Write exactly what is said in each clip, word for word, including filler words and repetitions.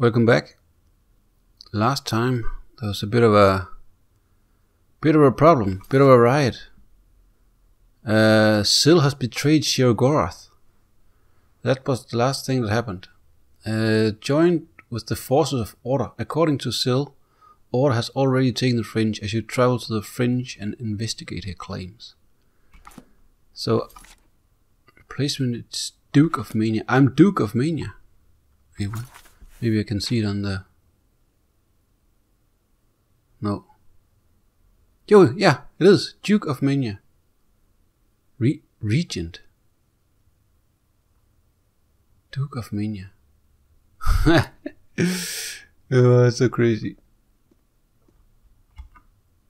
Welcome back. Last time there was a bit of a bit of a problem, bit of a riot. Uh, Syl has betrayed Sheogorath. That was the last thing that happened. Uh, joined with the forces of Order. According to Syl, Order has already taken the Fringe. I should travel to the Fringe and investigate her claims. So, replacement, it's Duke of Mania. I'm Duke of Mania. Maybe I can see it on the... No. Yo, yeah, it is. Duke of Mania. Re Regent. Duke of Mania. Oh, that's so crazy.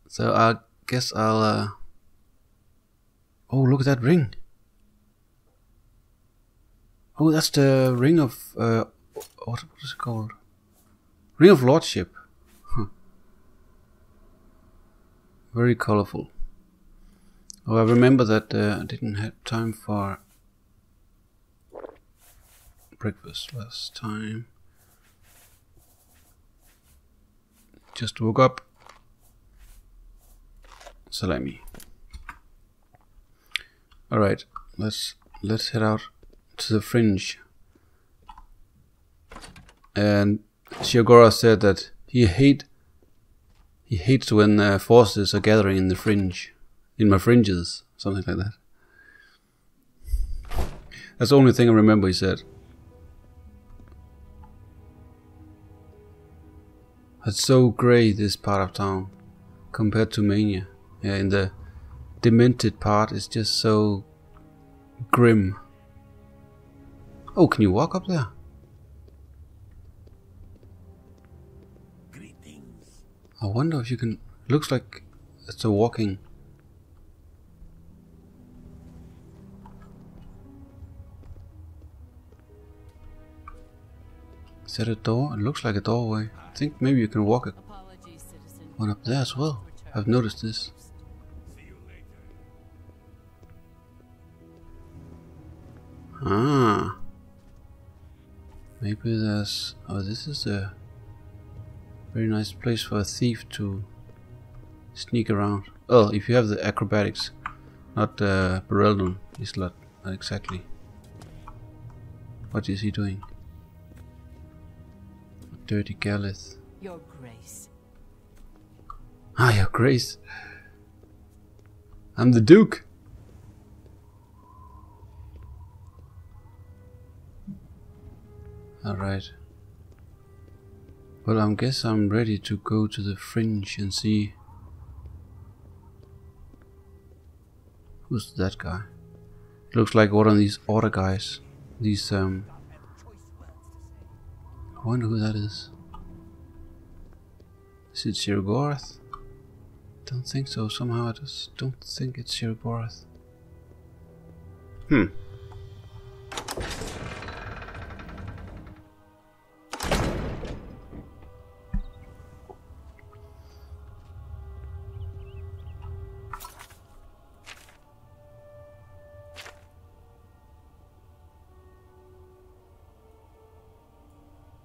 So I guess I'll... Uh... Oh, look at that ring. Oh, that's the ring of... Uh... What is it called? Ring of Lordship. Huh. Very colorful. Oh, I remember that uh, I didn't have time for breakfast last time. Just woke up. Salami. All right, let's let's head out to the Fringe. And Sheogorath said that he hate he hates when uh, forces are gathering in the Fringe, in my fringes, something like that. That's the only thing I remember he said. It's so grey, this part of town, compared to Mania. Yeah, in the demented part, it's just so grim. Oh, can you walk up there? I wonder if you can... Looks like it's a walking... Is that a door? It looks like a doorway. I think maybe you can walk it. One up there as well. I've noticed this. Ah. Maybe there's... Oh, this is a... very nice place for a thief to sneak around. Oh, if you have the acrobatics, not uh, Bereldyn, he's not, not exactly. What is he doing? Dirty Galeth. Your Grace. Ah, Your Grace. I'm the Duke. All right. Well, I guess I'm ready to go to the Fringe and see... Who's that guy? Looks like one of these Order guys. These, um... I wonder who that is. Is it Sheogorath? Don't think so. Somehow I just don't think it's Sheogorath. Hmm.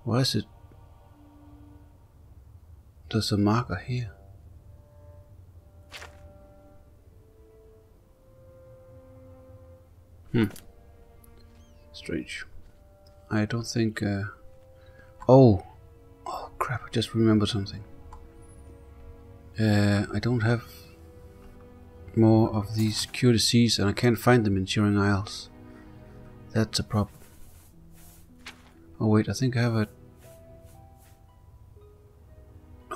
Why is it? There's a marker here. Hmm. Strange. I don't think. Uh... Oh. Oh crap! I just remembered something. Uh, I don't have more of these cure disease, and I can't find them in Shivering Isles. That's a problem. Oh wait, I think I have a...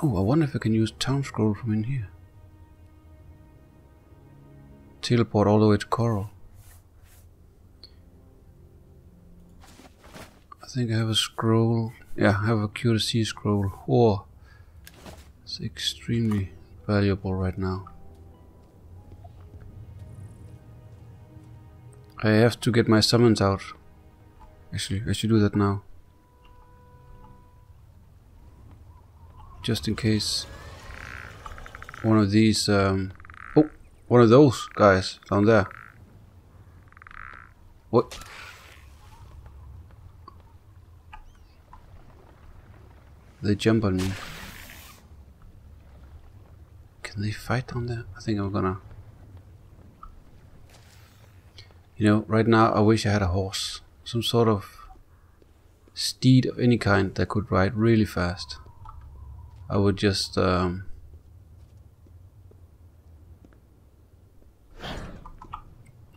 Oh, I wonder if I can use Town Scroll from in here. Teleport all the way to Coral. I think I have a scroll. Yeah, I have a Cure Disease scroll. Oh, it's extremely valuable right now. I have to get my summons out. Actually, I should do that now. Just in case one of these, um, oh, one of those guys down there. What? They jump on me. Can they fight on there? I think I'm gonna... You know, right now I wish I had a horse. Some sort of steed of any kind that could ride really fast. I would just... Um,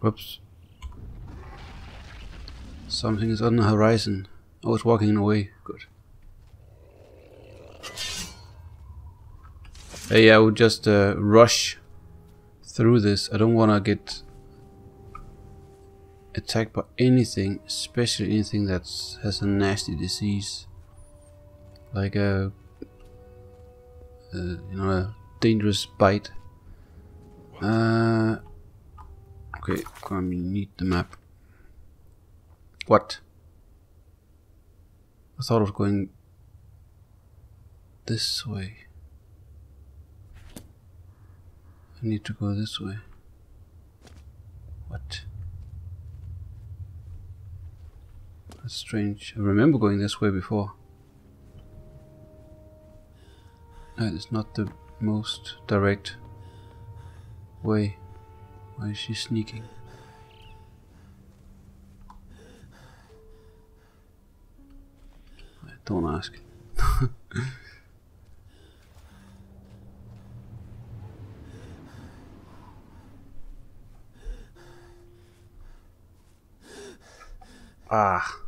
whoops. Something is on the horizon. I was walking away. Good. Hey, I would just uh, rush through this. I don't want to get attacked by anything, especially anything that has a nasty disease, like a, a you know, a dangerous bite. Uh, okay, I need the map. What? I thought I was going this way. I need to go this way. What? That's strange. I remember going this way before. That is not the most direct way. Why is she sneaking? Don't ask. Ah.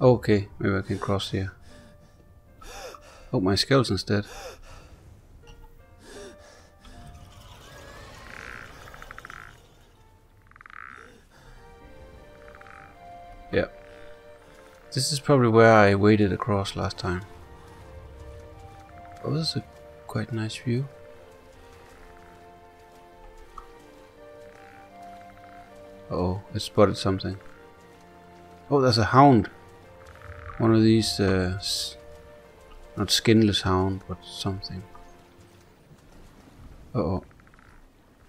Okay, maybe I can cross here. Oh, my skeleton's dead. Yeah. This is probably where I waded across last time. Oh, this is a quite nice view. Uh-oh, I spotted something. Oh, there's a hound. One of these, uh, s not skinless hound, but something. Uh-oh.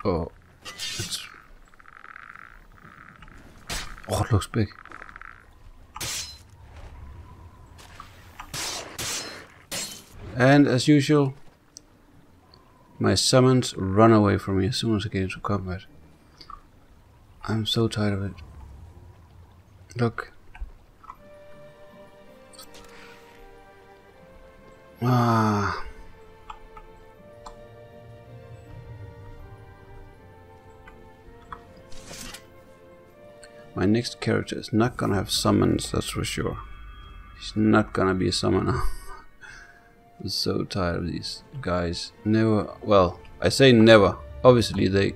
Oh, it's... Oh, it looks big. And as usual, my summons run away from me as soon as I get into combat. I'm so tired of it. Look. Ah. My next character is not gonna have summons, that's for sure. He's not gonna be a summoner. I'm so tired of these guys. Never, well, I say never. Obviously they,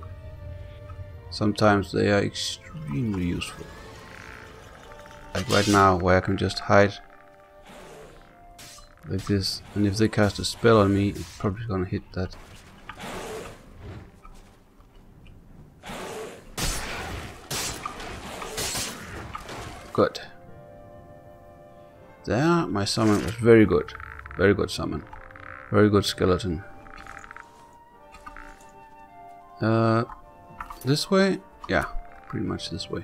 sometimes they are extremely useful. Like right now, where I can just hide like this, and if they cast a spell on me, it's probably gonna hit that. Good. There, my summon was very good. Very good summon. Very good skeleton. Uh, this way? Yeah, pretty much this way.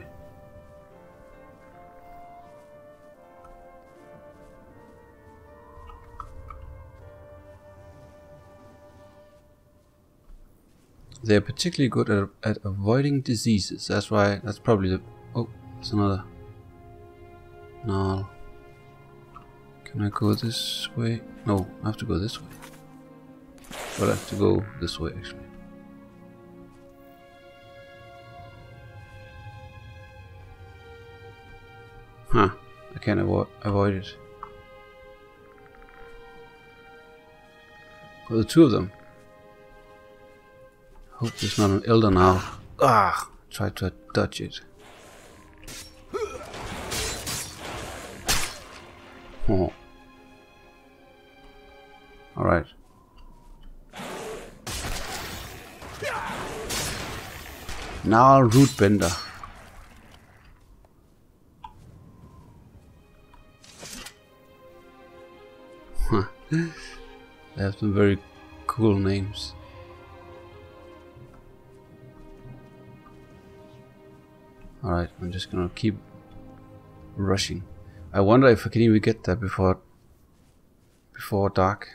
They're particularly good at, at avoiding diseases. That's why, that's probably the... Oh, there's another. No. Can I go this way? No, I have to go this way. But I have to go this way, actually. Huh, I can't avo avoid it. Well, the two of them. Hope there's not an elder now. Ah, try to dodge it. Oh. All right. Now root bender. They have some very cool names. All right, I'm just gonna keep rushing. I wonder if I can even get there before before dark.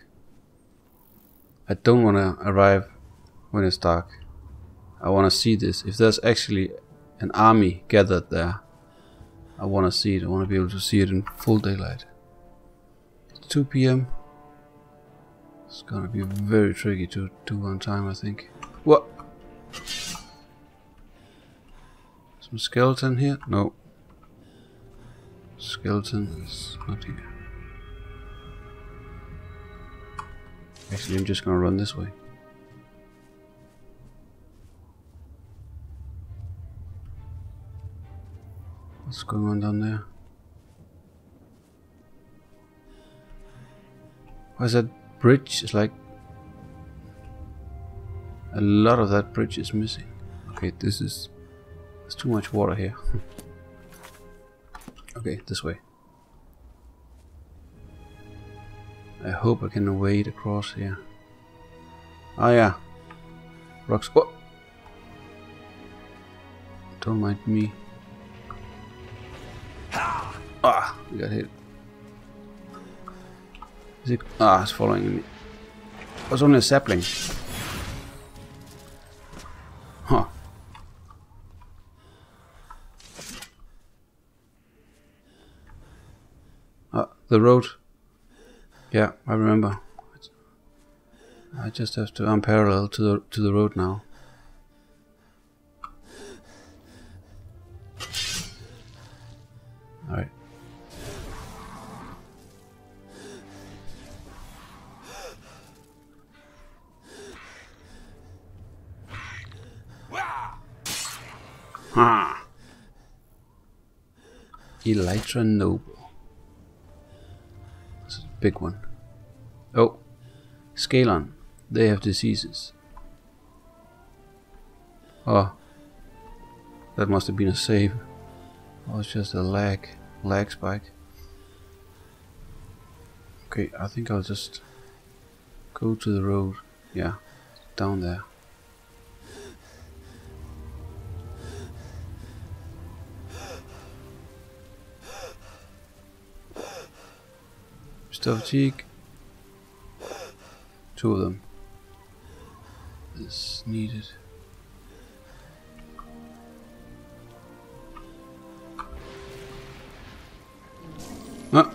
I don't want to arrive when it's dark. I want to see this. If there's actually an army gathered there, I want to see it. I want to be able to see it in full daylight. It's two p m It's gonna be very tricky to do on time, I think. What? Some skeleton here? No. Skeleton is not here. Actually, I'm just gonna run this way. What's going on down there? Why is that bridge? It's like a lot of that bridge is missing. Okay, this is... there's too much water here. Okay, this way. I hope I can wade across here. Ah, yeah. Rocks. Oh! Don't mind me. Ah, we got hit. Is it? Ah, it's following me. It was only a sapling. Huh. Ah, the road. Yeah, I remember. I just have to. I'm parallel to the to the road now. All right. Ah. Elytra Noble. That's a big one. Oh. Scalon. They have diseases. Oh. That must have been a save. Oh, it's just a lag. Lag spike. Okay, I think I'll just go to the road. Yeah. Down there. Stuff cheek. Two of them. It's needed. No. Ah.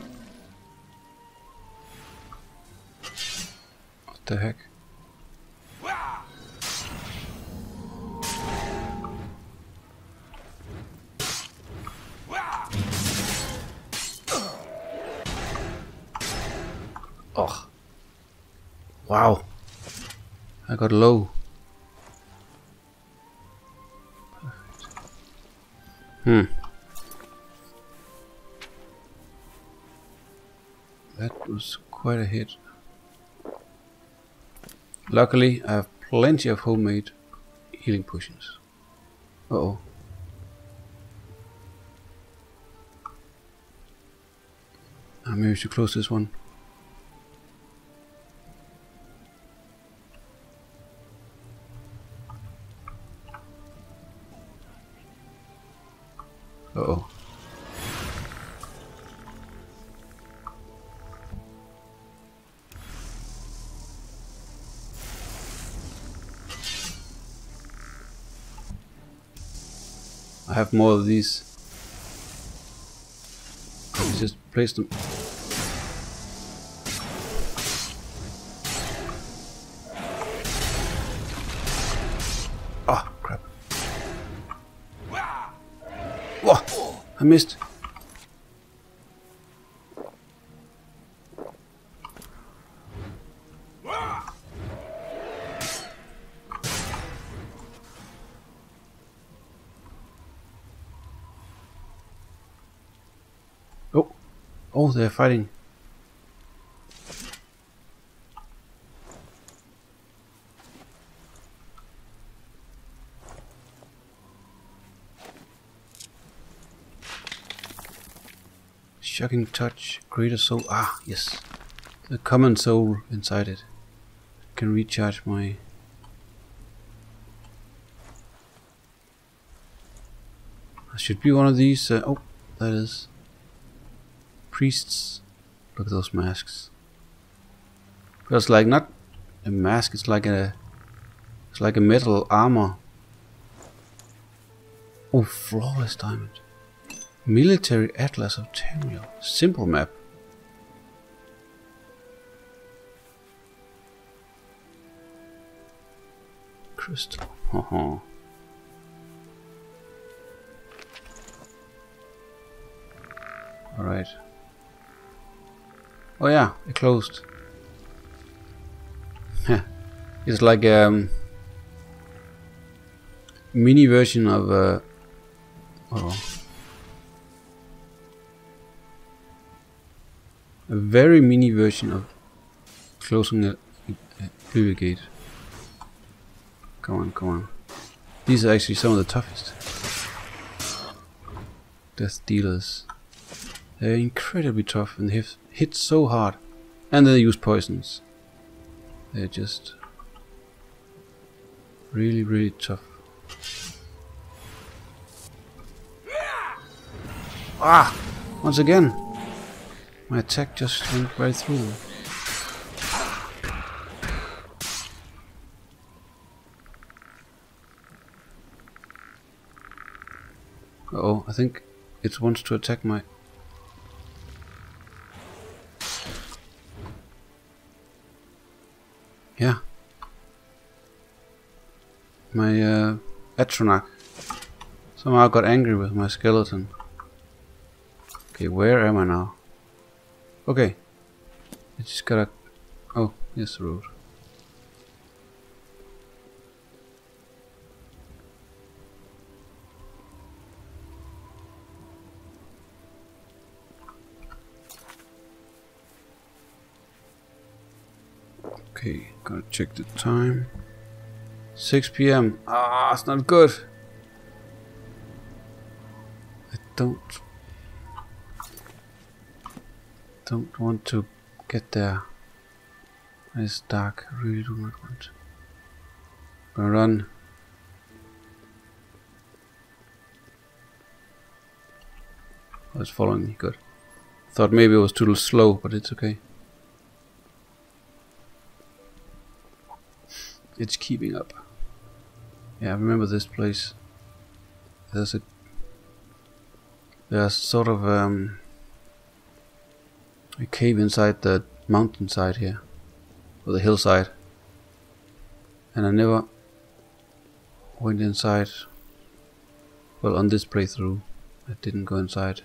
What the heck? Oh. Wow. I got low. Perfect. Hmm. That was quite a hit. Luckily, I have plenty of homemade healing potions. Uh-oh. I maybe should close this one. Uh-oh. I have more of these. Let's just place them. Ah, oh, crap. Whoa, I missed. Oh, oh, they're fighting. Shocking touch, greater soul. Ah, yes. The common soul inside it. I can recharge my... I should be one of these. Uh, oh, that is. Priests. Look at those masks. Because like not a mask, it's like a it's like a metal armor. Oh, flawless diamond. Military Atlas of Tamriel. Simple map. Crystal. Haha. Alright. Oh yeah, it closed. It's like a um, mini version of uh, oh, a very mini version of closing a, a blue gate. Come on, come on. These are actually some of the toughest death dealers. They're incredibly tough and they have hit so hard, and they use poisons. They're just really, really tough. Ah! Once again, my attack just went right through them. Uh oh, I think it wants to attack my. Yeah. My uh, Atronach somehow got angry with my skeleton. Okay, where am I now? Okay. I just gotta... Oh, here's the road. Okay, gotta check the time. six P M Ah, it's not good. I don't don't want to get there. It's dark. I really do not want to. I'm gonna run. Oh, it's following me. Good. Thought maybe it was too slow, but it's okay. It's keeping up. Yeah, I remember this place. There's a there's sort of um, a cave inside the mountainside here, or the hillside, and I never went inside. Well, on this playthrough, I didn't go inside.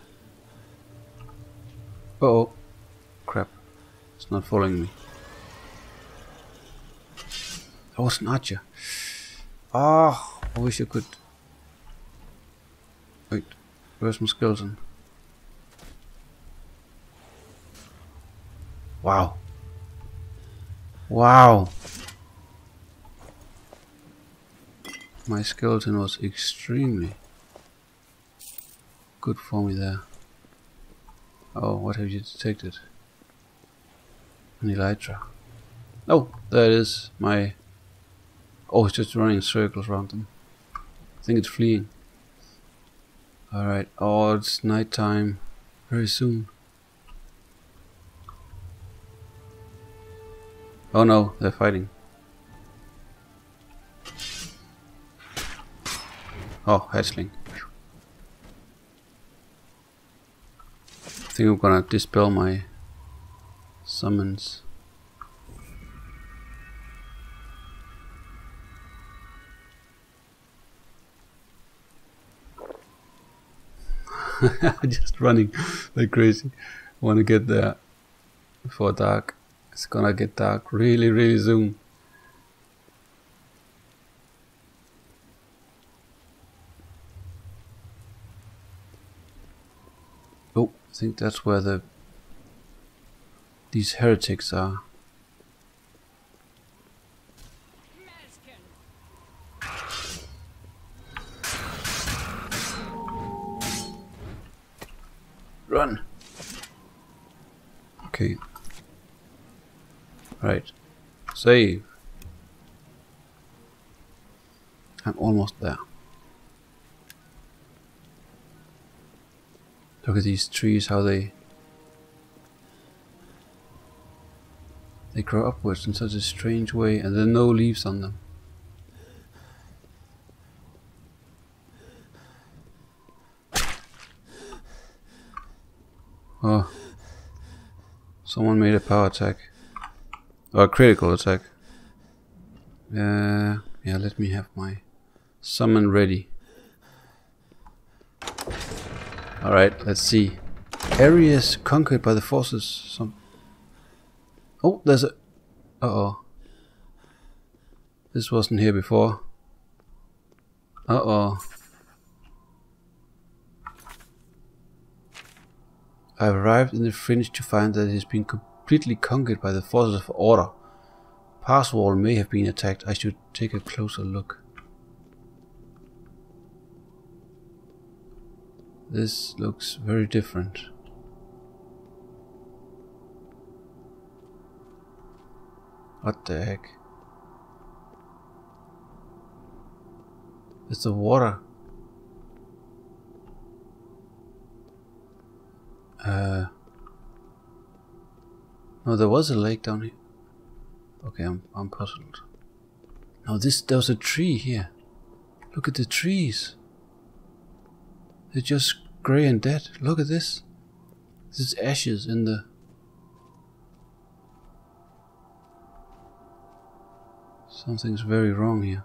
Uh oh, crap! It's not following me. Oh, it's an archer. Ah, oh, I wish I could. Wait, where's my skeleton? Wow. Wow. My skeleton was extremely good for me there. Oh, what have you detected? An elytra. Oh, there it is. My. Oh, it's just running in circles around them. I think it's fleeing. Alright, oh, it's nighttime. Very soon. Oh no, they're fighting. Oh, hatchling. I think I'm gonna dispel my summons. Just running like crazy. I want to get there before dark. It's gonna get dark really, really soon. Oh, I think that's where the these heretics are. Run. Okay. Right. Save. I'm almost there. Look at these trees, how they They grow upwards in such a strange way, and there are no leaves on them. Oh. Someone made a power attack. Or a critical attack. Uh, yeah, let me have my summon ready. Alright, let's see. Areas conquered by the forces. Some. Oh, there's a... Uh-oh. This wasn't here before. Uh-oh. I've arrived in the fringe to find that it has been completely conquered by the forces of order. Passwall may have been attacked. I should take a closer look. This looks very different. What the heck? It's the water. Uh, no, there was a lake down here. Okay, I'm I'm puzzled. No, this there was a tree here. Look at the trees. They're just grey and dead. Look at this. This is ashes in the. Something's very wrong here.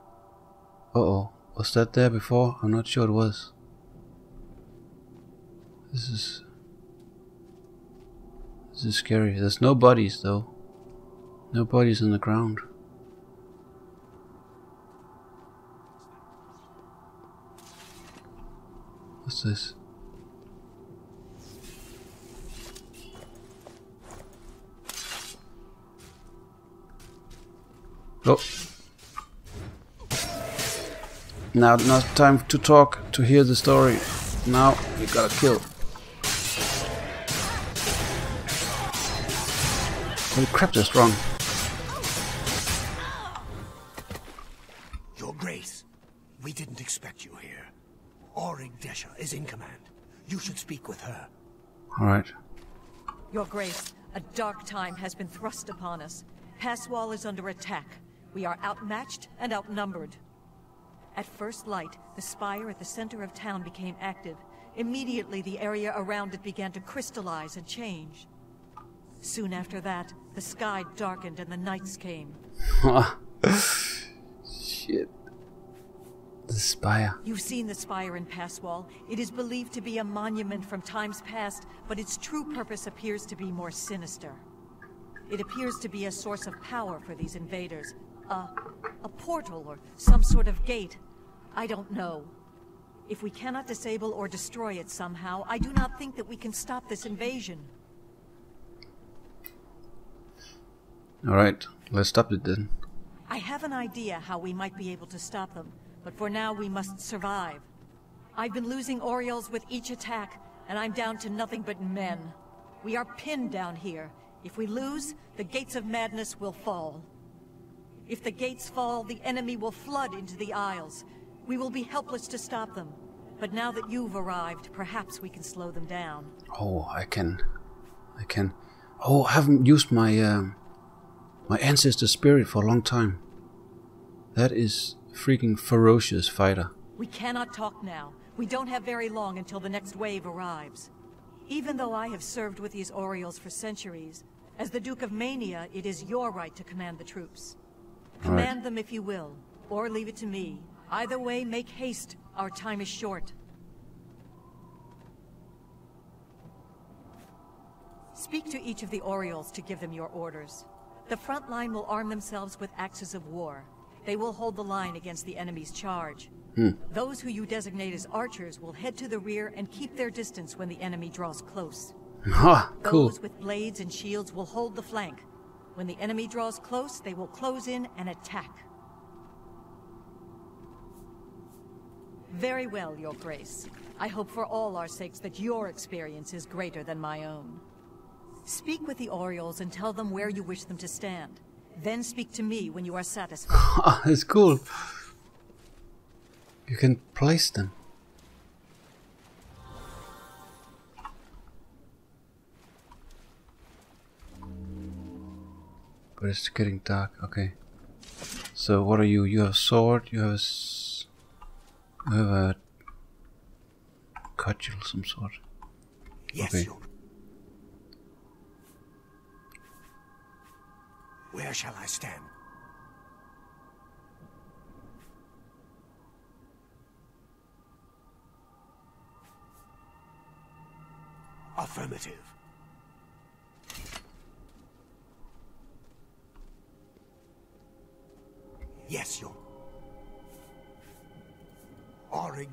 Uh oh, was that there before? I'm not sure it was. This is. This is scary. There's no bodies though. No bodies on the ground. What's this? Oh. Now not time to talk, to hear the story. Now we gotta kill. Holy crap, that's wrong. Your Grace, we didn't expect you here. Aurig Desha is in command. You should speak with her. All right. Your Grace, a dark time has been thrust upon us. Passwall is under attack. We are outmatched and outnumbered. At first light, the spire at the center of town became active. Immediately, the area around it began to crystallize and change. Soon after that, the sky darkened and the nights came. Shit. The Spire. You've seen the Spire in Passwall. It is believed to be a monument from times past, but its true purpose appears to be more sinister. It appears to be a source of power for these invaders. A, a portal or some sort of gate. I don't know. If we cannot disable or destroy it somehow, I do not think that we can stop this invasion. Alright, let's stop it then. I have an idea how we might be able to stop them, but for now we must survive. I've been losing Orioles with each attack, and I'm down to nothing but men. We are pinned down here. If we lose, the gates of madness will fall. If the gates fall, the enemy will flood into the Isles. We will be helpless to stop them. But now that you've arrived, perhaps we can slow them down. Oh, I can. I can. Oh, I haven't used my... Um... My ancestor spirit for a long time. That is freaking ferocious, fighter. We cannot talk now. We don't have very long until the next wave arrives. Even though I have served with these Orioles for centuries, as the Duke of Mania, it is your right to command the troops. Command right. them if you will, or leave it to me. Either way, make haste. Our time is short. Speak to each of the Orioles to give them your orders. The front line will arm themselves with axes of war. They will hold the line against the enemy's charge. Hmm. Those who you designate as archers will head to the rear and keep their distance when the enemy draws close. Huh, cool. Those with blades and shields will hold the flank. When the enemy draws close, they will close in and attack. Very well, Your Grace. I hope for all our sakes that your experience is greater than my own. Speak with the Orioles and tell them where you wish them to stand. Then speak to me when you are satisfied. It's cool. You can place them. but it's getting dark. Okay. So what are you? You have a sword, you have a, s you have a cudgel of some sort. Yes. Okay. Where shall I stand? Affirmative. Yes, your Aurig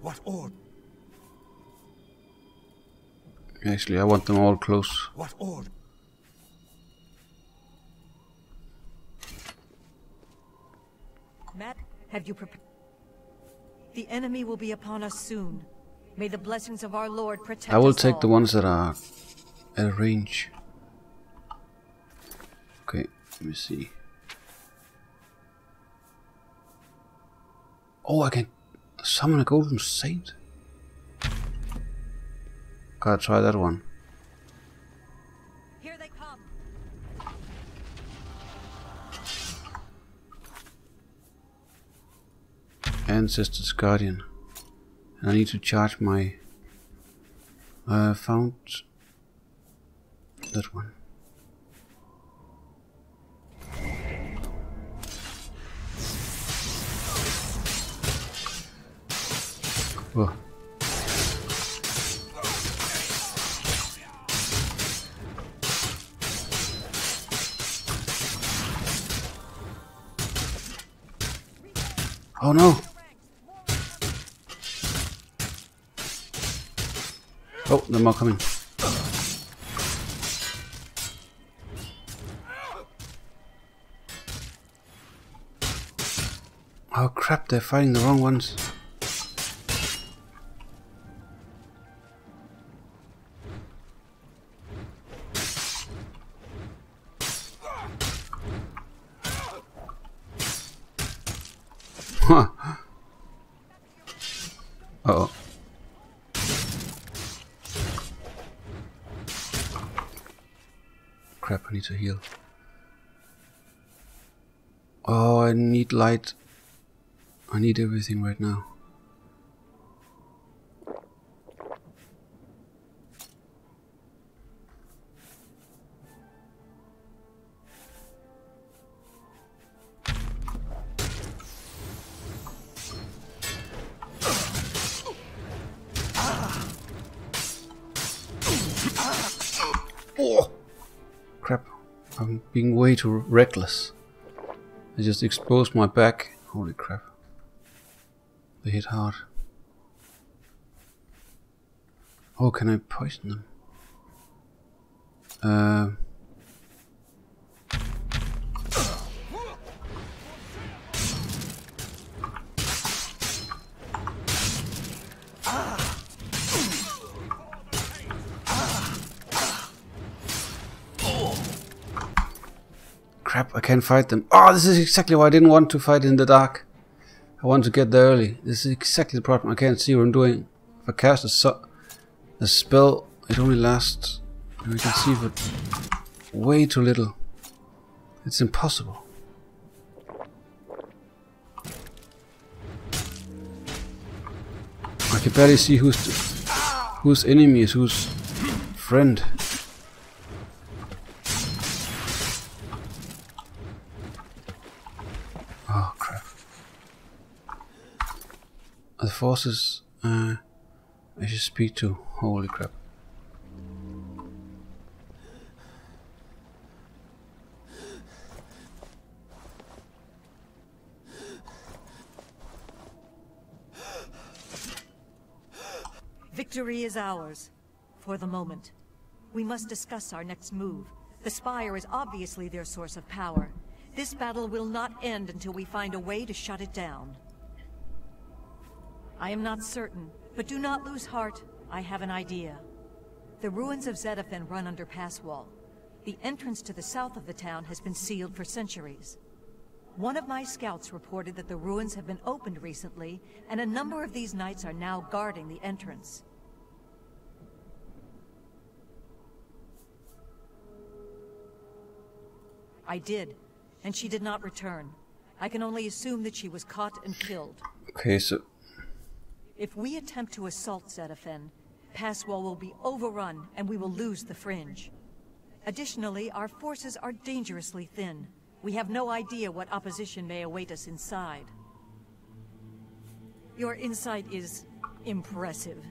What order? Actually, I want them all close. What order? Matt, have you prepared? The enemy will be upon us soon. May the blessings of our Lord protect us. I will take all. The ones that are at a range. Okay, let me see. Oh, I can summon a golden saint. Gotta try that one. Here they come. Ancestor's Guardian. And I need to charge my uh found that one. Whoa. Oh no. Oh, they're more coming. Oh crap, they're fighting the wrong ones. Huh. Uh-oh. Crap, I need to heal. Oh, I need light. I need everything right now. Being way too reckless. I just exposed my back. Holy crap. They hit hard. Oh, can I poison them? Uh, Crap, I can't fight them. Oh, this is exactly why I didn't want to fight in the dark. I want to get there early. This is exactly the problem. I can't see what I'm doing. If I cast a, su a spell, it only lasts, we can see, but way too little. It's impossible. I can barely see who's, whose enemy is whose friend. The forces uh, I should speak to. Holy crap. Victory is ours. For the moment. We must discuss our next move. The Spire is obviously their source of power. This battle will not end until we find a way to shut it down. I am not certain, but do not lose heart. I have an idea. The ruins of Zetafen run under Passwall. The entrance to the south of the town has been sealed for centuries. One of my scouts reported that the ruins have been opened recently, and a number of these knights are now guarding the entrance. I did, and she did not return. I can only assume that she was caught and killed. Okay, so... If we attempt to assault Zetafen, Passwall will be overrun, and we will lose the Fringe. Additionally, our forces are dangerously thin. We have no idea what opposition may await us inside. Your insight is impressive.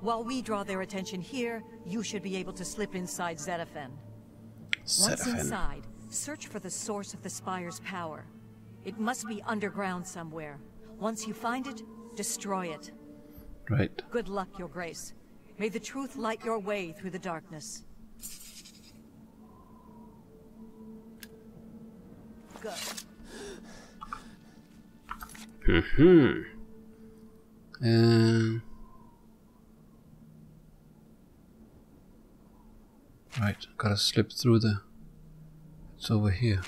While we draw their attention here, you should be able to slip inside Zetafen. Once inside, search for the source of the Spire's power. It must be underground somewhere. Once you find it, destroy it. Right. Good luck, Your Grace. May the truth light your way through the darkness. Go. Mm-hmm. Um. Right, gotta slip through the... It's over here.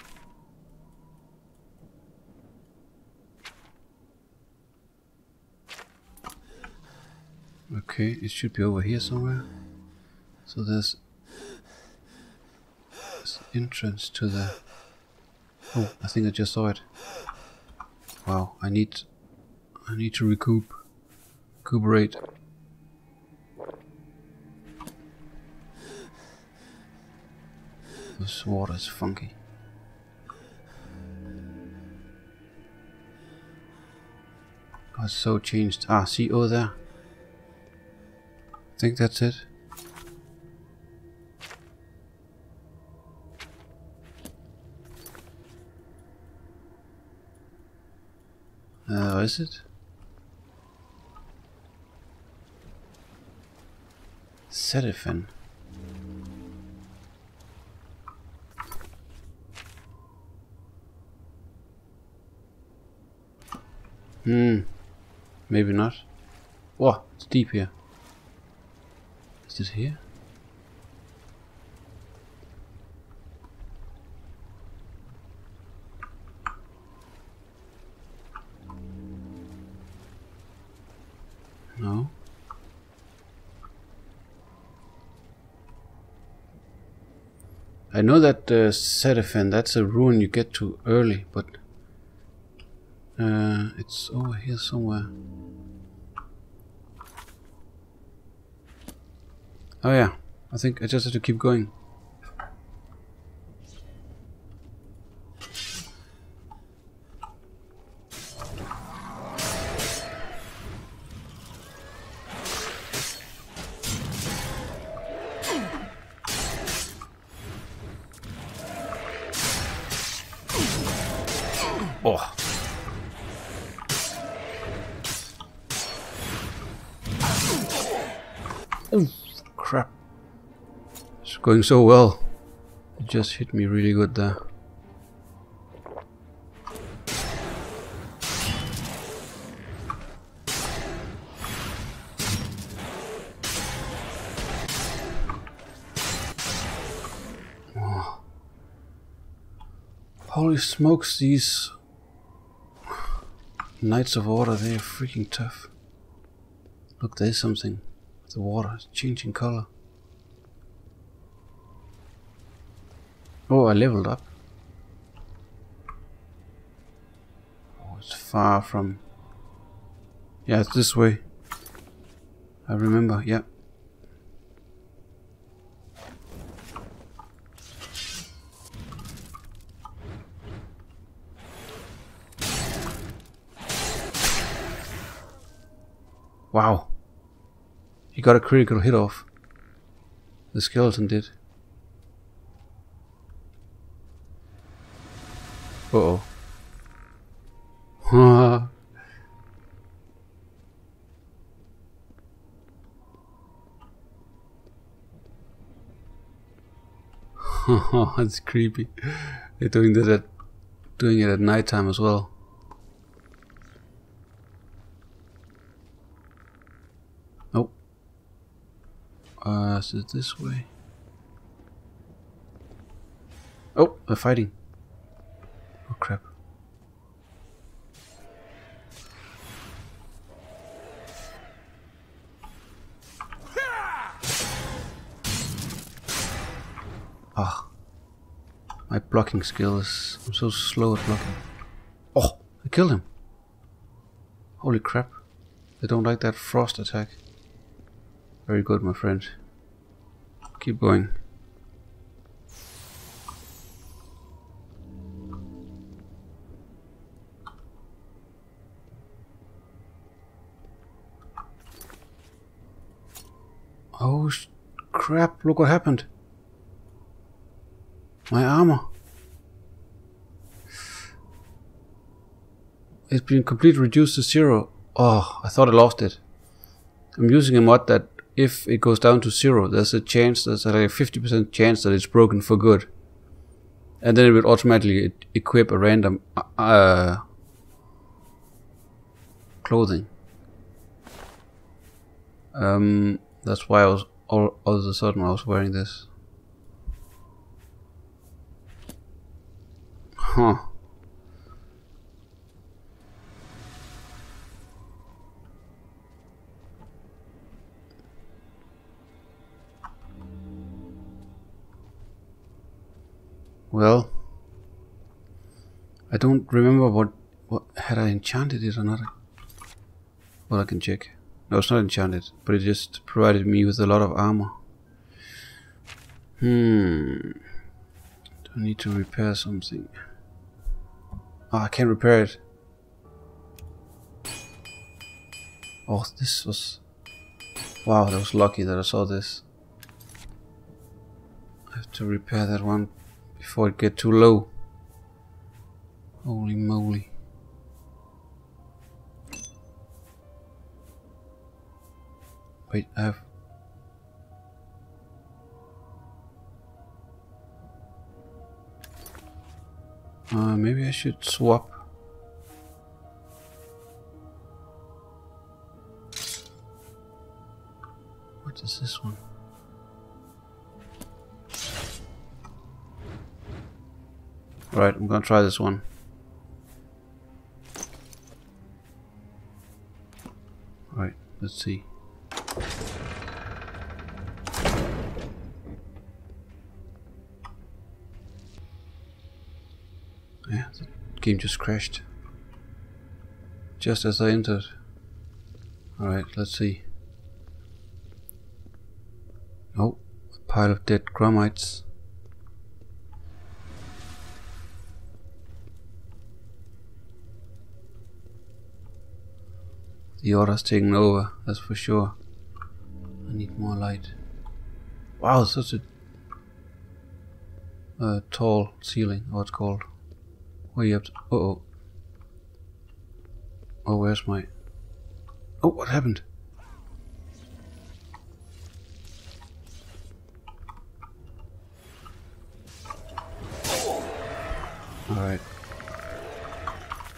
Okay, it should be over here somewhere. So there's... There's an entrance to the... Oh, I think I just saw it. Wow, I need... I need to recoup... Recuperate. This water is funky. Oh, it's so changed. Ah, see over there. I think that's it. Uh, is it? Seraphine. Hmm, maybe not. Whoa, it's deep here. Is this here? No. I know that uh, Zetafen, that's a ruin you get to early, but... Uh, it's over here somewhere. Oh yeah, I think I just have to keep going. Oh. Oh, crap. It's going so well. It just hit me really good there. Oh. Holy smokes, these Knights of Order, they are freaking tough. Look, there's something. The water is changing color. Oh, I leveled up. Oh, it's far from... Yeah, it's this way. I remember, yeah. Wow. He got a critical hit off. The skeleton did. Uh oh. It's creepy. They're doing that at doing it at nighttime as well. Uh, is it this way? Oh, they're fighting. Oh, crap. Ah, oh, my blocking skills. I'm so slow at blocking. Oh, I killed him. Holy crap. They don't like that frost attack. Very good, my friend. Keep going. Oh crap, look what happened. My armor. It's been completely reduced to zero. Oh, I thought I lost it. I'm using a mod that if it goes down to zero, there's a chance, there's like a fifty percent chance that it's broken for good. And then it will automatically equip a random uh, clothing. Um, that's why I was all, all of a sudden I was wearing this. Huh. Well, I don't remember what, what had I enchanted it or not. Well, I can check. No, it's not enchanted, but it just provided me with a lot of armor. Hmm. Do I need to repair something? Oh, I can't repair it. Oh, this was... Wow, that was lucky that I saw this. I have to repair that one before it gets too low. Holy moly. Wait, I have... Uh, maybe I should swap. What is this one? Alright, I'm gonna try this one. Alright, let's see. Yeah, the game just crashed. Just as I entered. Alright, let's see. Oh, a pile of dead grummites. The order's taking over, that's for sure. I need more light. Wow, such a uh, tall ceiling, or it's called. Way up to, uh oh. Oh, where's my... Oh, what happened? Alright.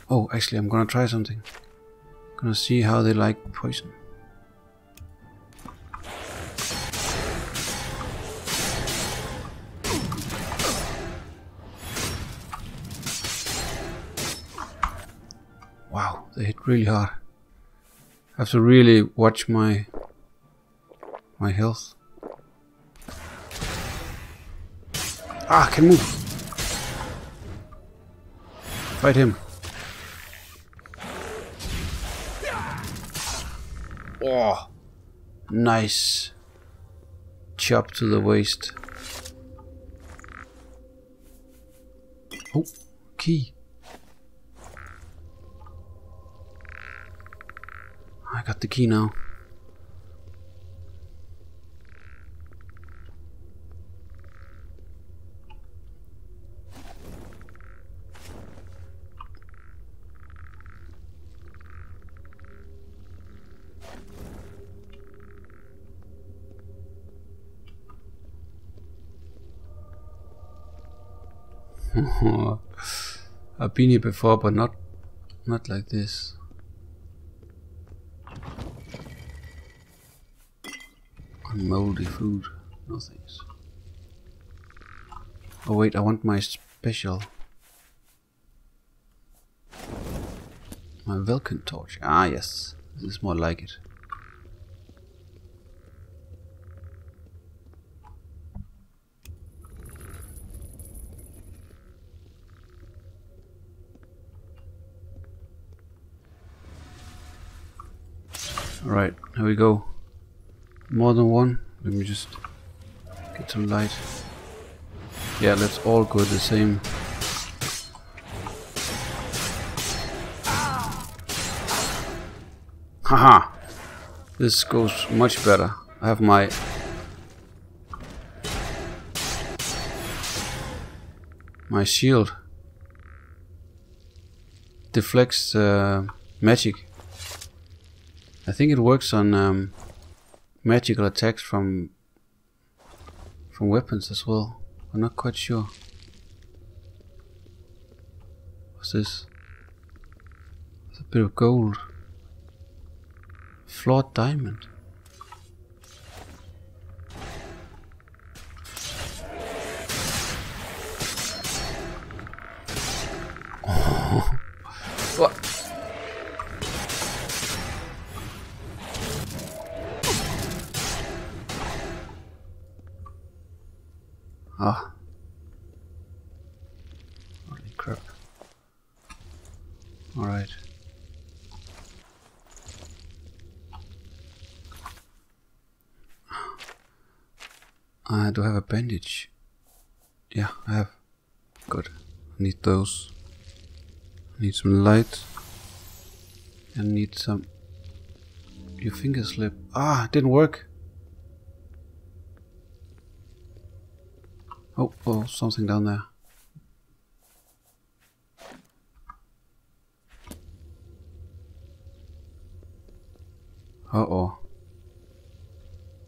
Oh, actually, I'm gonna try something. Gonna see how they like poison. Wow, they hit really hard. I have to really watch my my health. Ah, I can move. Fight him. Oh, nice chop to the waist. Oh, key. I got the key now. I've been here before, but not not like this. Moldy food, no thanks. Oh wait, I want my special, my Velkin torch. Ah yes, this is more like it. Alright, here we go. More than one. Let me just get some light. Yeah, let's all go the same. Haha! This goes much better. I have my... my shield. Deflects uh, magic. I think it works on um, magical attacks from from weapons as well. I'm not quite sure. What's this? It's a bit of gold. Flawed diamond. Oh. What? Ah. Holy crap. All right. I do have a bandage. Yeah, I have. Good. I need those. I need some light. I need some... Your finger slip. Ah, it didn't work. Oh, oh, something down there. Uh-oh.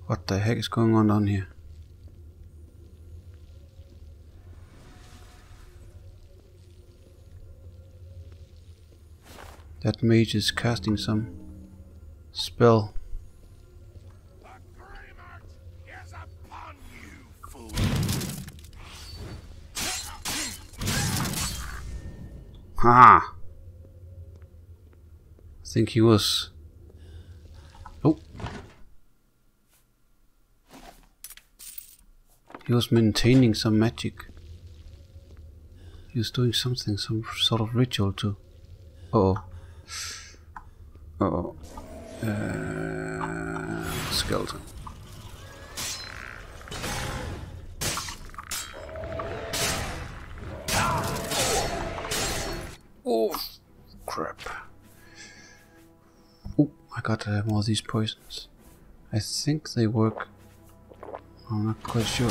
What the heck is going on down here? That mage is casting some spell. The primer is upon you, fool. Ah! I think he was. Oh! He was maintaining some magic. He was doing something, some sort of ritual too. Uh-oh. Uh-oh. Uh, skeleton. Oh, crap. Oh, I got uh, more of these poisons. I think they work. I'm not quite sure.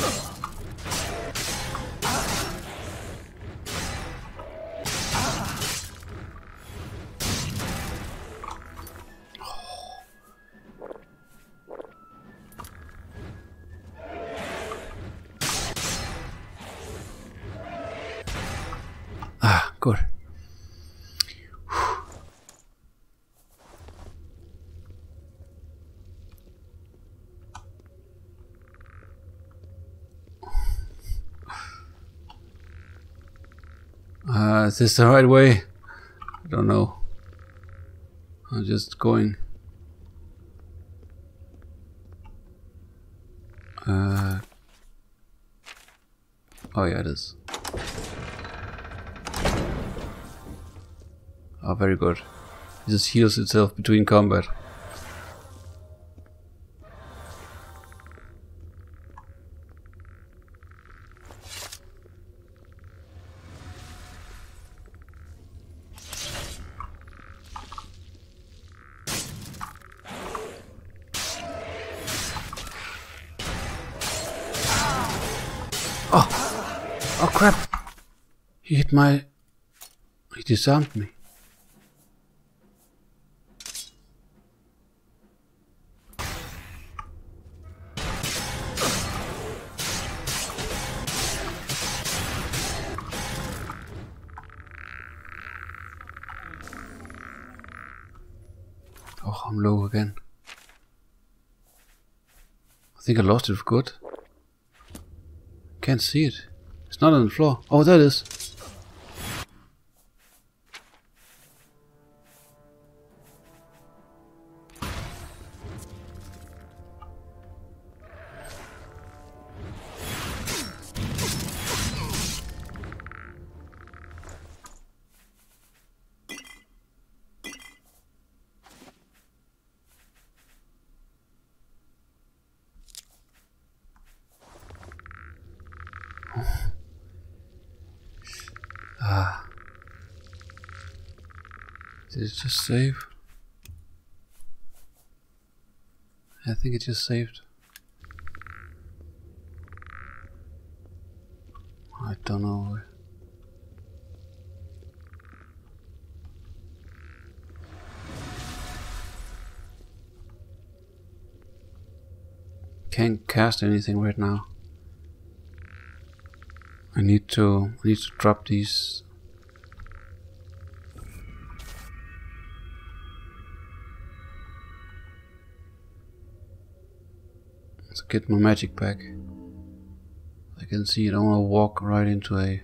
Good. Uh, is this the right way? I don't know. I'm just going. Uh, oh yeah, it is. Ah, oh, very good. It just heals itself between combat. Oh! Oh crap! He hit my... He disarmed me. I'm low again. I think I lost it for good. Can't see it. It's not on the floor. Oh, there it is. Did it just save? I think it just saved. I don't know. Can't cast anything right now. I need to I need to drop these. Let's get my magic back. I can see you don't want to walk right into a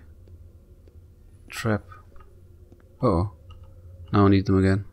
trap. Uh oh. Now I need them again.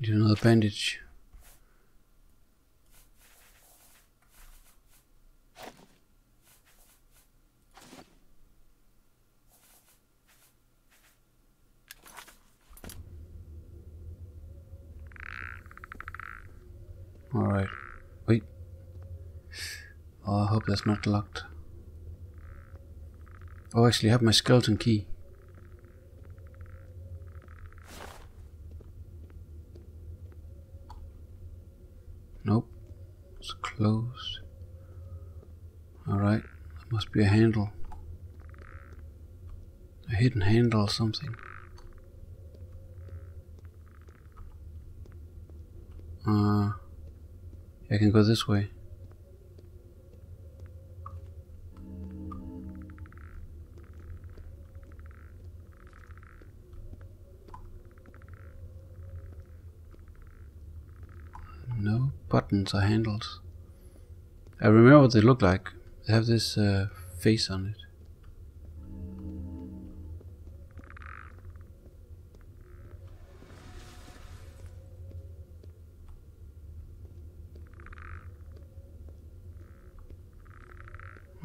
Need another bandage. All right. Wait. Oh, I hope that's not locked. Oh, actually, I have my skeleton key. Closed. Alright, there must be a handle. A hidden handle or something. Uh, I can go this way. No buttons or handles. I remember what they look like. They have this uh, face on it.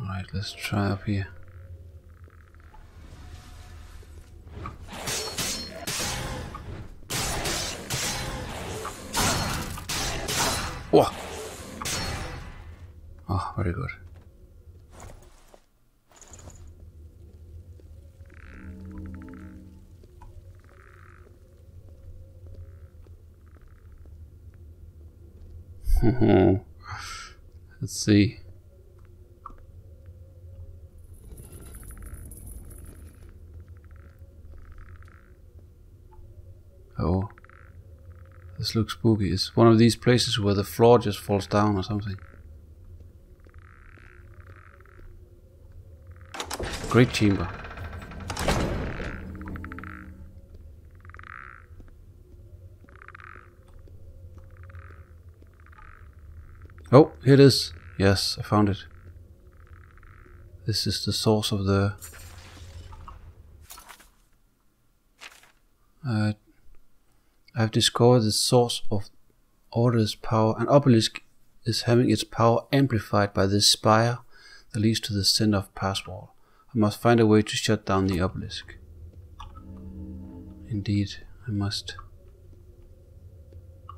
Alright, let's try up here. Whoa! Oh, very good. Let's see. Oh, this looks spooky. It's one of these places where the floor just falls down or something. Great chamber. Oh, here it is. Yes, I found it. This is the source of the uh, I've discovered the source of Order's power. An obelisk is having its power amplified by this spire that leads to the center of Passwall. I must find a way to shut down the obelisk. Indeed, I must.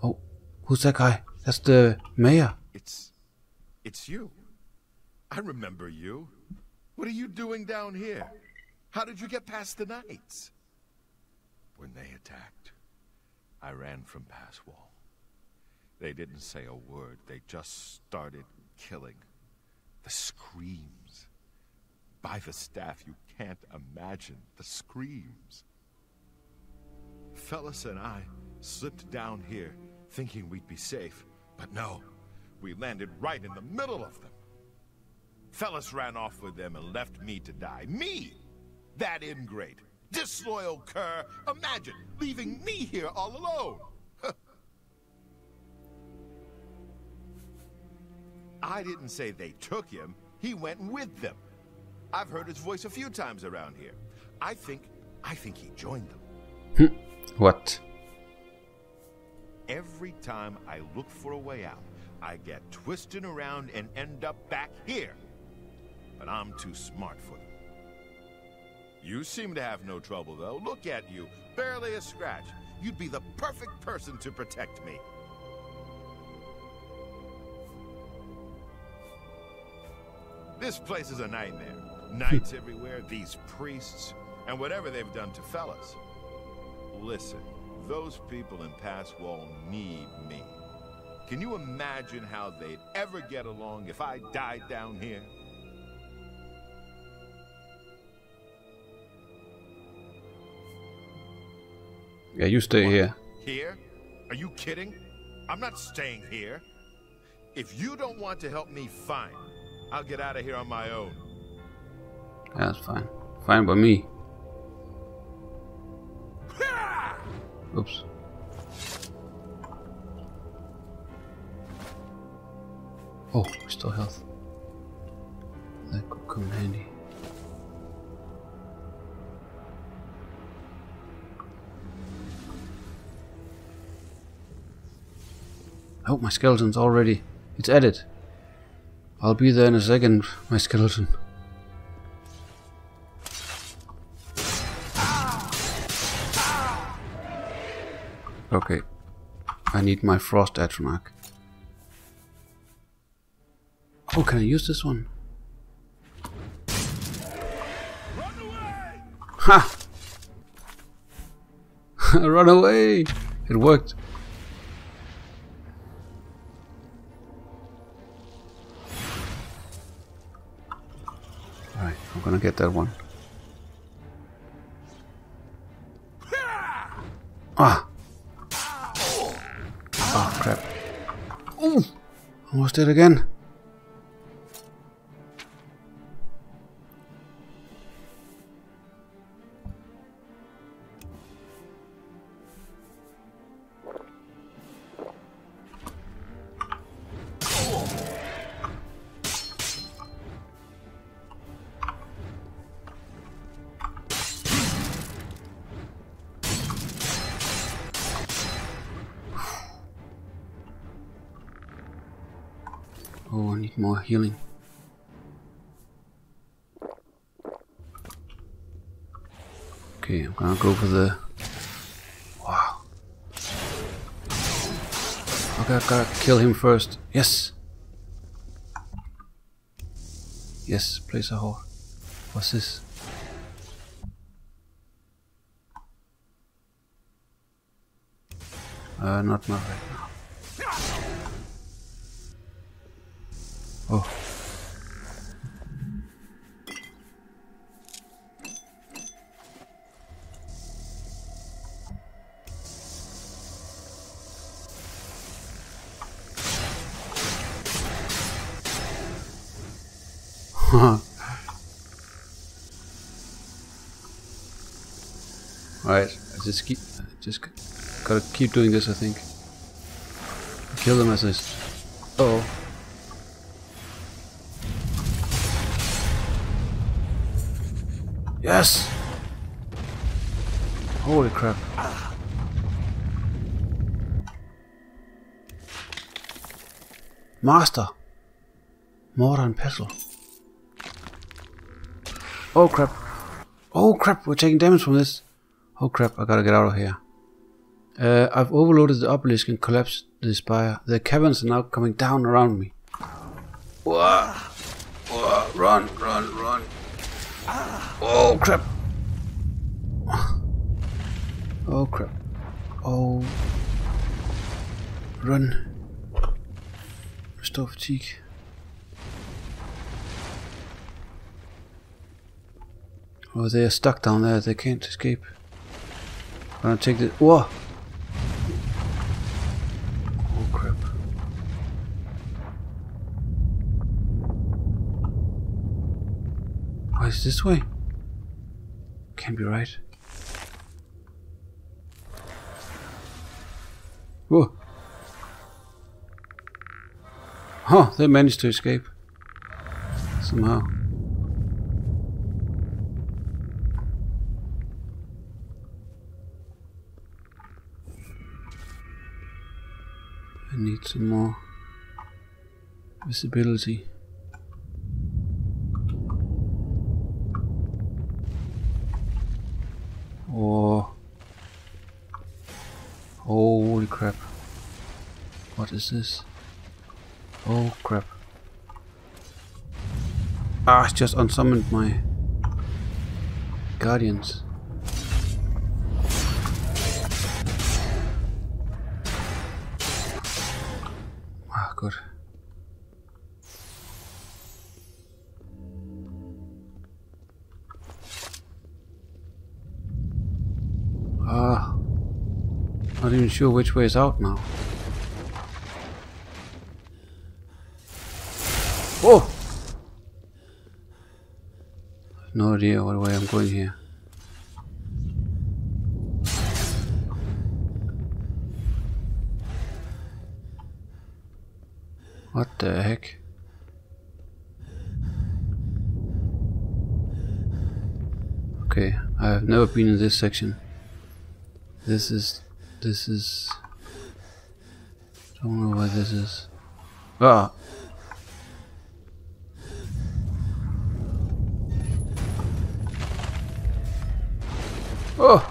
Oh, who's that guy? That's the mayor. It's, it's you. I remember you. What are you doing down here? How did you get past the knights? When they attacked, I ran from Passwall. They didn't say a word. They just started killing. The screams. By the staff, you can't imagine the screams. Fellas and I slipped down here thinking we'd be safe, but no, we landed right in the middle of them. Fellas ran off with them and left me to die. Me! That ingrate, disloyal cur! Imagine leaving me here all alone! I didn't say they took him. He went with them. I've heard his voice a few times around here. I think, I think he joined them. What? Every time I look for a way out, I get twisted around and end up back here. But I'm too smart for them. You seem to have no trouble, though. Look at you. Barely a scratch. You'd be the perfect person to protect me. This place is a nightmare. Knights everywhere, these priests, and whatever they've done to fellas. Listen, those people in Passwall need me. Can you imagine how they'd ever get along if I died down here? Yeah, you stay what? Here. Here? Are you kidding? I'm not staying here. If you don't want to help me, fine. I'll get out of here on my own. That's fine. Fine by me. Oops. Oh, restore health. That could come in handy. Oh, my skeleton's already. It's added. I'll be there in a second, my skeleton. Okay. I need my frost atronach. Oh, can I use this one? Run away! Ha! Run away! It worked. Gonna get that one. Ah! Ah, crap. Ooh! Almost dead again. Oh, I need more healing. Okay, I'm gonna go for the... Wow. Okay, I gotta kill him first. Yes! Yes, place a hole. What's this? Uh, not my right now. Oh. Alright, I just keep I just gotta keep doing this, I think. Kill them as I uh oh. Yes! Holy crap. Master! Mortar and pestle. Oh crap. Oh crap, we're taking damage from this. Oh crap, I gotta get out of here. Uh, I've overloaded the obelisk and collapsed the spire. The caverns are now coming down around me. Whoa. Whoa. Run, run, run. Oh crap! Oh crap! Oh, run! Restore fatigue. Oh, they are stuck down there. They can't escape. I'm gonna take the. Whoa! Oh crap! Why is this way? Can't be right. Whoa. Huh, they managed to escape. Somehow. I need some more visibility. Or... holy crap. What is this? Oh crap. Ah, it's just unsummoned my guardians. Ah, good. Ah, not even sure which way is out now. Oh! No idea what way I'm going here. What the heck? Okay, I've never been in this section. This is... this is... don't know what this is. Ah! Oh!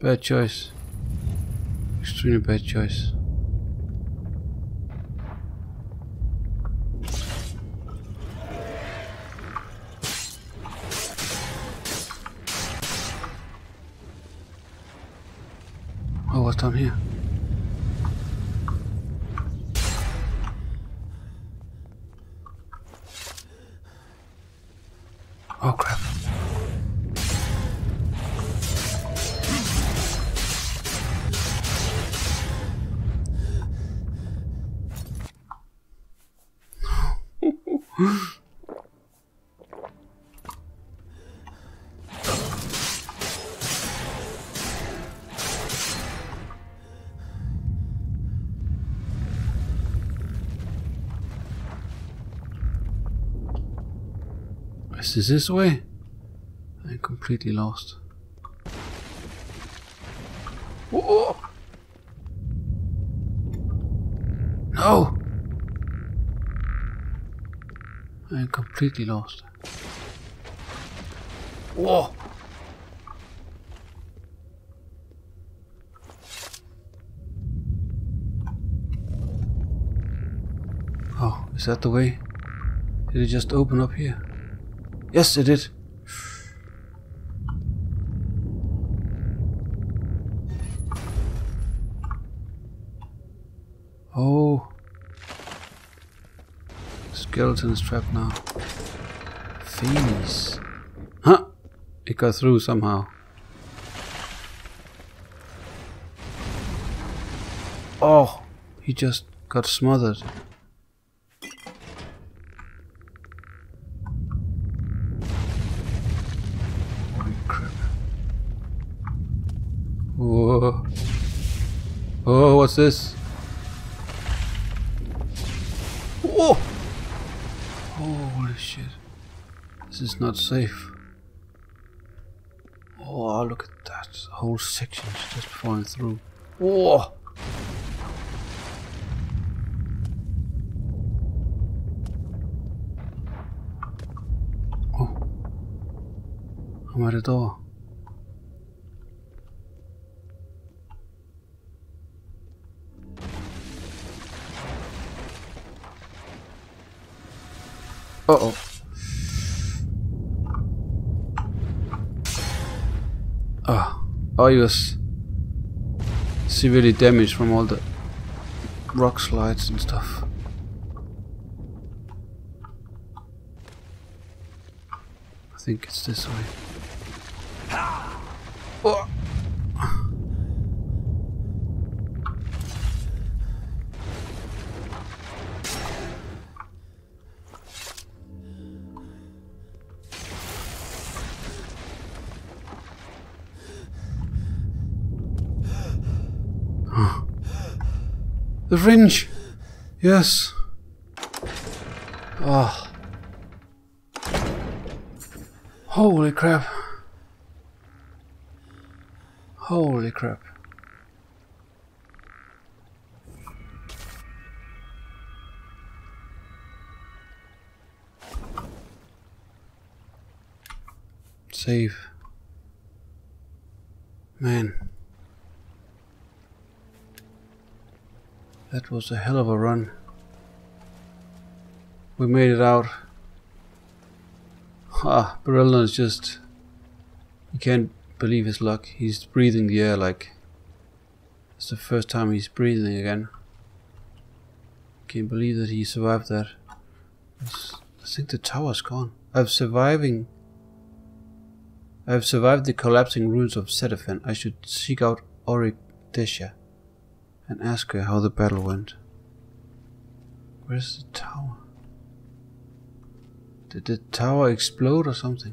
Bad choice. Extremely bad choice. Oh, what's down here? Oh, crap. Is this this way? I'm completely lost. Whoa! No! I'm completely lost. Whoa! Oh, is that the way? Did it just open up here? Yes, it did. Oh. Skeleton is trapped now. Fiends. Huh. It got through somehow. Oh. He just got smothered. Whoa. Oh, what's this? Whoa! Holy shit. This is not safe. Oh, look at that. The whole section is just falling through. Whoa! Oh. I'm at a door. Uh-oh. Ah, oh, I was severely damaged from all the rock slides and stuff. I think it's this way. Oh. The fringe! Yes! Ah. Oh. Holy crap. Holy crap. Save. Man. That was a hell of a run. We made it out. Ah, Bereldyn is just... You can't believe his luck. He's breathing the air like... It's the first time he's breathing again. Can't believe that he survived that. It's, I think the tower's gone. I've surviving... I've survived the collapsing ruins of Zetafen. I should seek out Aurig Desha and ask her how the battle went. Where's the tower? Did the tower explode or something?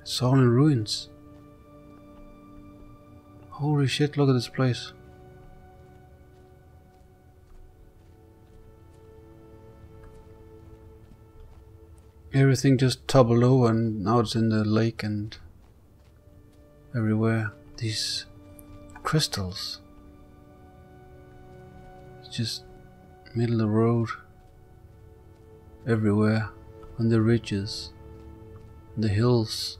It's all in ruins. Holy shit, look at this place. Everything just toppled over and now it's in the lake and everywhere. These crystals. It's just middle of the road. Everywhere. On the ridges. On the hills.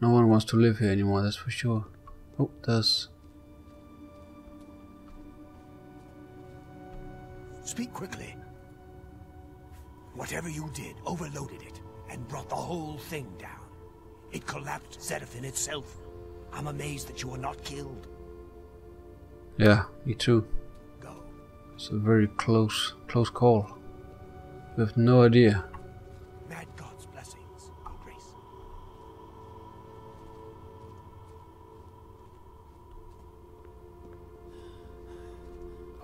No one wants to live here anymore, that's for sure. Oh, there's... Speak quickly. Whatever you did overloaded it and brought the whole thing down. It collapsed Zetafen itself. I'm amazed that you were not killed. Yeah, me too. Go. It's a very close, close call. We have no idea. Mad God's blessings and grace.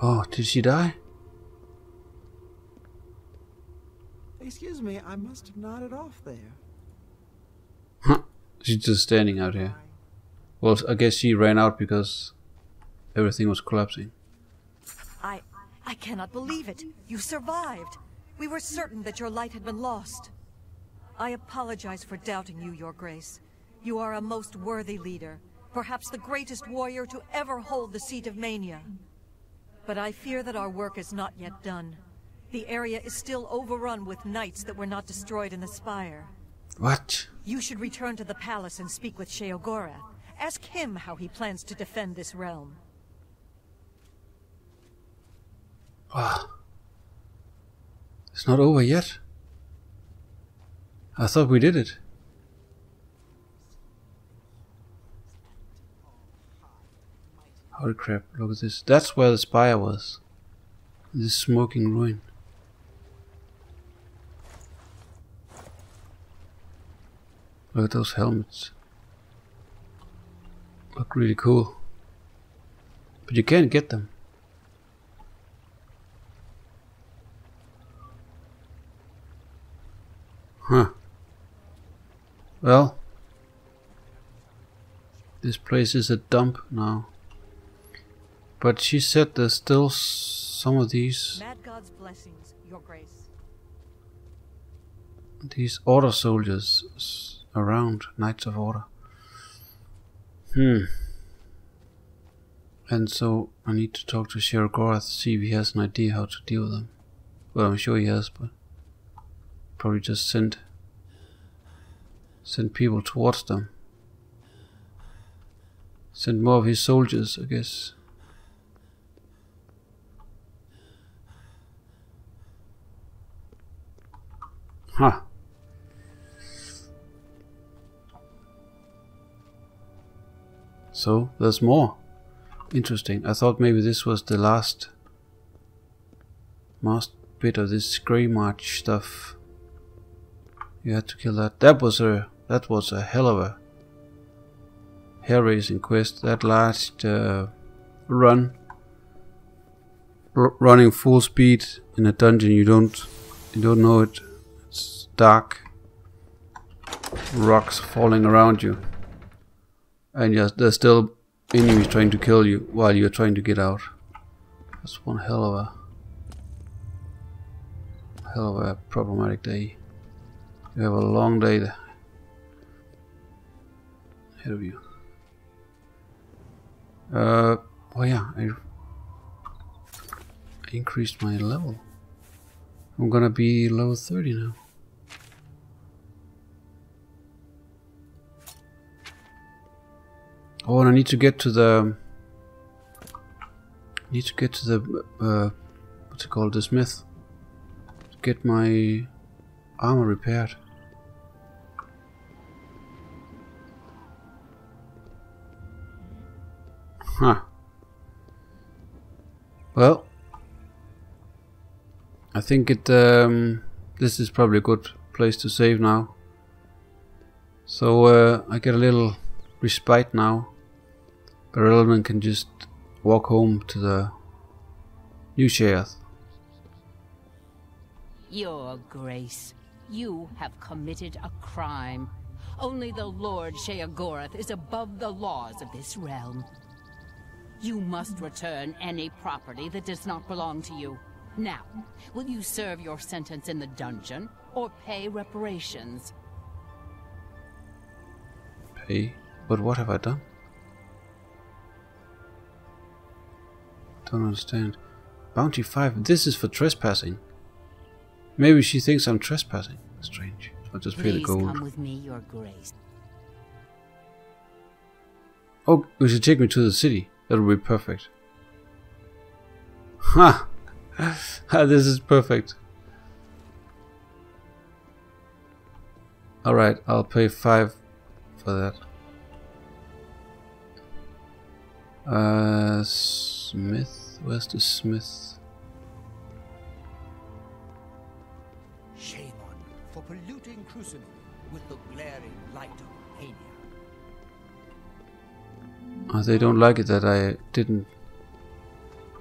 Oh, did she die? Excuse me, I must have nodded off there. She's just standing out here. Well, I guess she ran out because everything was collapsing. I... I cannot believe it. You survived. We were certain that your light had been lost. I apologize for doubting you, Your Grace. You are a most worthy leader. Perhaps the greatest warrior to ever hold the seat of Mania. But I fear that our work is not yet done. The area is still overrun with knights that were not destroyed in the Spire. What? You should return to the palace and speak with Sheogorath. Ask him how he plans to defend this realm. Ah. It's not over yet. I thought we did it. Holy crap, look at this. That's where the Spire was. This smoking ruin. Look at those helmets. Look really cool. But you can't get them. Huh. Well. This place is a dump now. But she said there's still some of these... Mad God's blessings, Your Grace. These Order soldiers... around, Knights of Order. Hmm. And so I need to talk to Sheogorath, see if he has an idea how to deal with them. Well, I'm sure he has, but probably just send send people towards them. Send more of his soldiers, I guess. Huh. So, there's more. Interesting. I thought maybe this was the last, last bit of this Scream March stuff. You had to kill that. That was a, that was a hell of a hair-raising quest. That last uh, run, R running full speed in a dungeon. You don't, you don't know it. It's dark. Rocks falling around you. And yes, there's still enemies trying to kill you while you're trying to get out. That's one hell of a hell of a problematic day. You have a long day ahead of you. Uh, oh yeah, I increased my level. I'm gonna be level thirty now. Oh, and I need to get to the need to get to the uh, what's it called, the smith, to get my armor repaired. Huh. Well, I think it. Um, this is probably a good place to save now. So uh, I get a little respite now. Bereldyn can just walk home to the new Sheogorath. Your Grace, you have committed a crime. Only the Lord Sheogorath is above the laws of this realm. You must return any property that does not belong to you. Now, will you serve your sentence in the dungeon or pay reparations? Pay? But what have I done? Don't understand. Bounty five. This is for trespassing. Maybe she thinks I'm trespassing. Strange. I'll just pay the gold. Please come with me, Your Grace. Oh, we should take me to the city. That'll be perfect. Ha! This is perfect. Alright, I'll pay five for that. Uh, Smith? Where's the Smith? Shame on you for polluting Crucible with the glaring light of Mania. Oh, they don't like it that I didn't.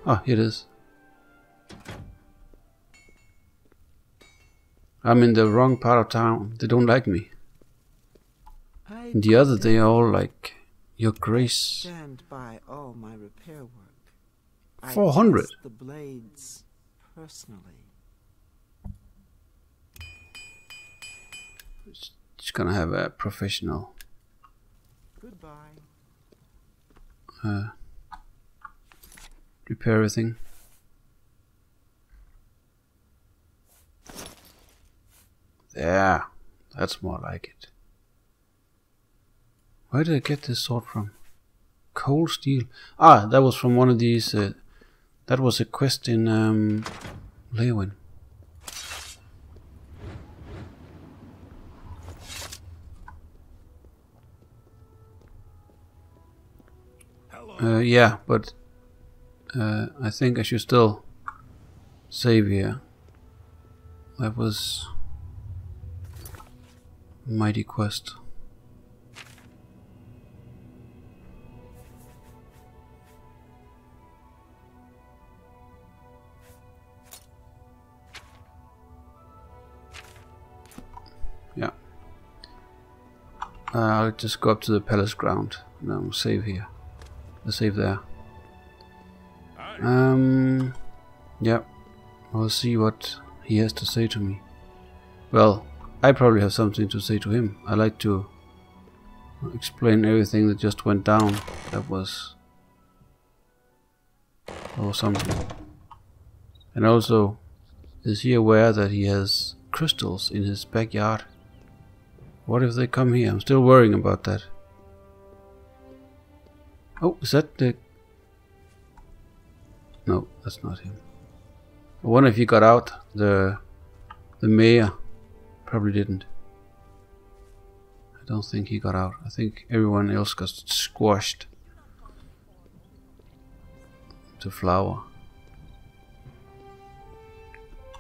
Oh, here it is. I'm in the wrong part of town. They don't like me. And the other, they are all like, Your Grace. Stand by all my repair work. Four hundred. The blades personally. She's gonna have a professional. Goodbye. Uh, repair everything. There, that's more like it. Where did I get this sword from? Cold steel. Ah, that was from one of these. Uh, that was a quest in um, Leyawiin. Uh, yeah, but uh, I think I should still save here. That was mighty quest. Yeah. Uh, I'll just go up to the palace ground and then we'll save here. Let's save there. Um, yeah, we'll see what he has to say to me. Well, I probably have something to say to him. I like to explain everything that just went down. That was or something. And also, is he aware that he has crystals in his backyard? What if they come here? I'm still worrying about that. Oh, is that the... No, that's not him. I wonder if he got out. The the mayor probably didn't. I don't think he got out. I think everyone else got squashed to flour.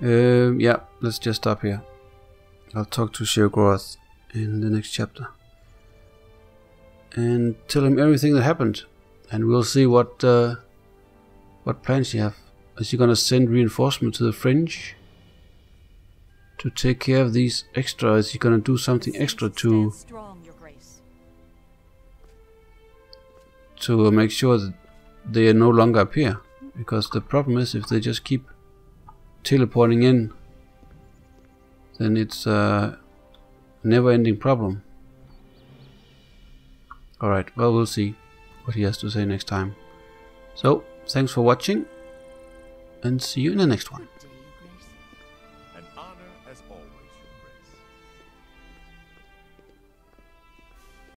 Um, yeah, let's just stop here. I'll talk to Sheogorath in the next chapter and tell him everything that happened. And we'll see what uh, what plans she have. Is she gonna send reinforcement to the fringe to take care of these extra? Is she gonna do something extra to to make sure that they no longer appear, because the problem is if they just keep teleporting in, then it's a never-ending problem. Alright, well, we'll see what he has to say next time. So, thanks for watching, and see you in the next one.